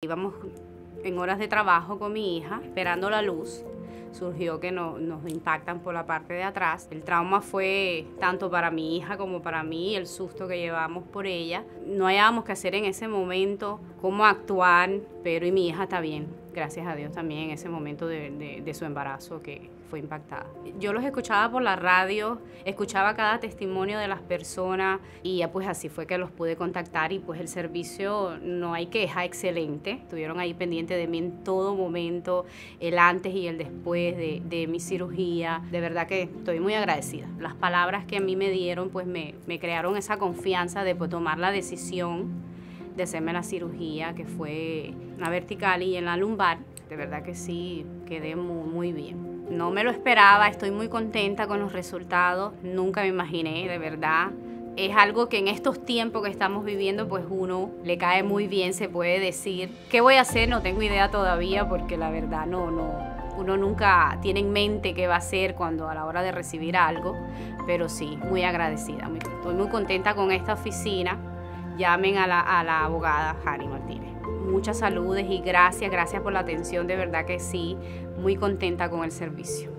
Íbamos en horas de trabajo con mi hija, esperando la luz. Surgió que nos impactan por la parte de atrás. El trauma fue tanto para mi hija como para mí, el susto que llevamos por ella. No hallábamos qué hacer en ese momento, cómo actuar, pero y mi hija está bien, gracias a Dios también en ese momento de su embarazo que fue impactada. Yo los escuchaba por la radio, escuchaba cada testimonio de las personas y ya pues así fue que los pude contactar y pues el servicio, no hay queja, excelente. Estuvieron ahí pendientes de mí en todo momento, el antes y el después de mi cirugía. De verdad que estoy muy agradecida. Las palabras que a mí me dieron pues me crearon esa confianza de pues, tomar la decisión de hacerme la cirugía, que fue en la vertical y en la lumbar. De verdad que sí, quedé muy bien. No me lo esperaba, estoy muy contenta con los resultados, nunca me imaginé, de verdad. Es algo que en estos tiempos que estamos viviendo, pues uno le cae muy bien, se puede decir. ¿Qué voy a hacer? No tengo idea todavía, porque la verdad uno nunca tiene en mente qué va a hacer cuando a la hora de recibir algo, pero sí, muy agradecida. Estoy muy contenta con esta oficina. Llamen a la abogada Jani Martínez. Muchas saludes y gracias por la atención, de verdad que sí, muy contenta con el servicio.